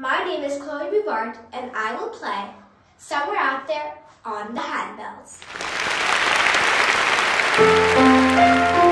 My name is Chloe Bouvard, and I will play Somewhere Out There on the Handbells.